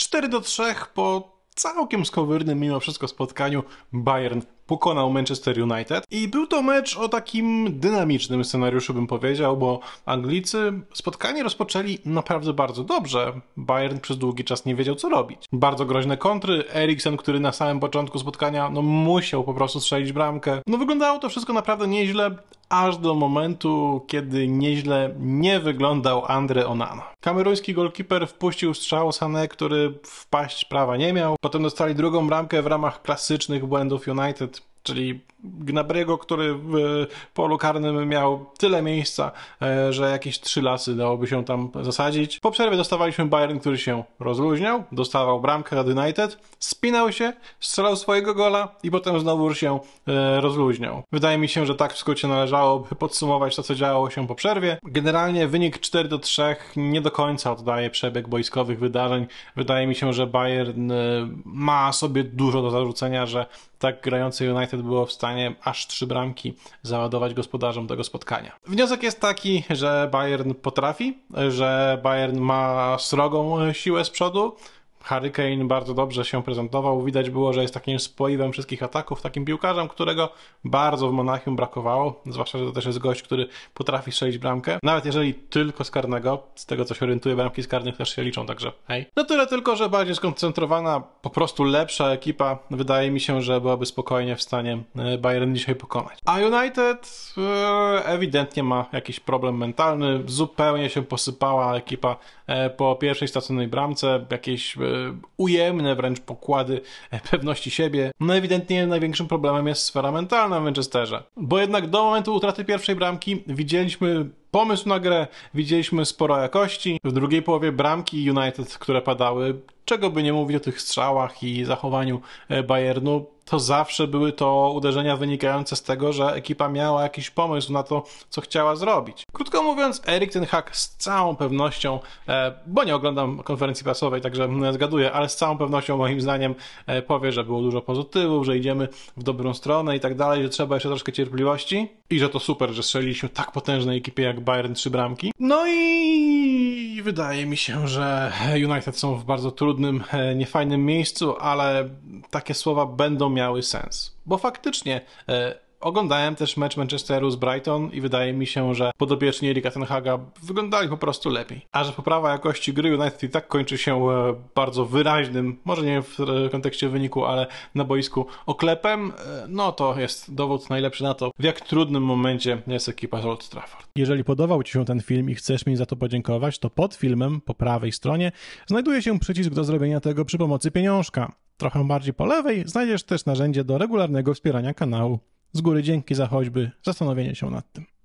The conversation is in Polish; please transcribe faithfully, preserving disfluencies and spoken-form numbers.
cztery do trzech po całkiem skowyrnym mimo wszystko spotkaniu Bayern pokonał Manchester United i był to mecz o takim dynamicznym scenariuszu, bym powiedział, bo Anglicy spotkanie rozpoczęli naprawdę bardzo dobrze. Bayern przez długi czas nie wiedział, co robić. Bardzo groźne kontry, Eriksen, który na samym początku spotkania no musiał po prostu strzelić bramkę. No wyglądało to wszystko naprawdę nieźle, aż do momentu, kiedy nieźle nie wyglądał Andre Onana. Kameruński golkiper wpuścił strzał Sané, który wpaść prawa nie miał. Potem dostali drugą bramkę w ramach klasycznych błędów United, czyli Gnabry'ego, który w polu karnym miał tyle miejsca, że jakieś trzy lasy dałoby się tam zasadzić. Po przerwie dostawaliśmy Bayern, który się rozluźniał, dostawał bramkę od United, spinał się, strzelał swojego gola i potem znowu się rozluźniał. Wydaje mi się, że tak w skrócie należałoby podsumować to, co działo się po przerwie. Generalnie wynik cztery do trzech nie do końca oddaje przebieg boiskowych wydarzeń. Wydaje mi się, że Bayern ma sobie dużo do zarzucenia, że tak grający United było w stanie aż trzy bramki załadować gospodarzom tego spotkania. Wniosek jest taki, że Bayern potrafi, że Bayern ma srogą siłę z przodu. Harry Kane bardzo dobrze się prezentował. Widać było, że jest takim spoiwem wszystkich ataków, takim piłkarzem, którego bardzo w Monachium brakowało. Zwłaszcza, że to też jest gość, który potrafi strzelić bramkę. Nawet jeżeli tylko z karnego, z tego co się orientuje, bramki z karnych też się liczą, także hej. No tyle tylko, że bardziej skoncentrowana, po prostu lepsza ekipa, wydaje mi się, że byłaby spokojnie w stanie Bayern dzisiaj pokonać. A United ewidentnie ma jakiś problem mentalny. Zupełnie się posypała ekipa po pierwszej straconej bramce, jakieś ujemne wręcz pokłady pewności siebie. No ewidentnie największym problemem jest sfera mentalna w Manchesterze. Bo jednak do momentu utraty pierwszej bramki widzieliśmy pomysł na grę, widzieliśmy sporo jakości. W drugiej połowie bramki United, które padały, czego by nie mówić o tych strzałach i zachowaniu Bayernu, to zawsze były to uderzenia wynikające z tego, że ekipa miała jakiś pomysł na to, co chciała zrobić. Krótko mówiąc, Erik ten Hag z całą pewnością, bo nie oglądam konferencji prasowej, także zgaduję, ale z całą pewnością moim zdaniem powie, że było dużo pozytywów, że idziemy w dobrą stronę i tak dalej, że trzeba jeszcze troszkę cierpliwości i że to super, że strzeliliśmy tak potężnej ekipie jak Bayern trzy bramki. No i wydaje mi się, że United są w bardzo trudnym, niefajnym miejscu, ale takie słowa będą miały sens. Bo faktycznie e, oglądałem też mecz Manchesteru z Brighton i wydaje mi się, że podopieczni Erika ten Haga wyglądali po prostu lepiej. A że poprawa jakości gry United i tak kończy się e, bardzo wyraźnym, może nie w e, kontekście wyniku, ale na boisku oklepem, e, no to jest dowód najlepszy na to, w jak trudnym momencie jest ekipa z Old Trafford. Jeżeli podobał Ci się ten film i chcesz mi za to podziękować, to pod filmem, po prawej stronie, znajduje się przycisk do zrobienia tego przy pomocy pieniążka. Trochę bardziej po lewej znajdziesz też narzędzie do regularnego wspierania kanału. Z góry dzięki za choćby zastanowienie się nad tym.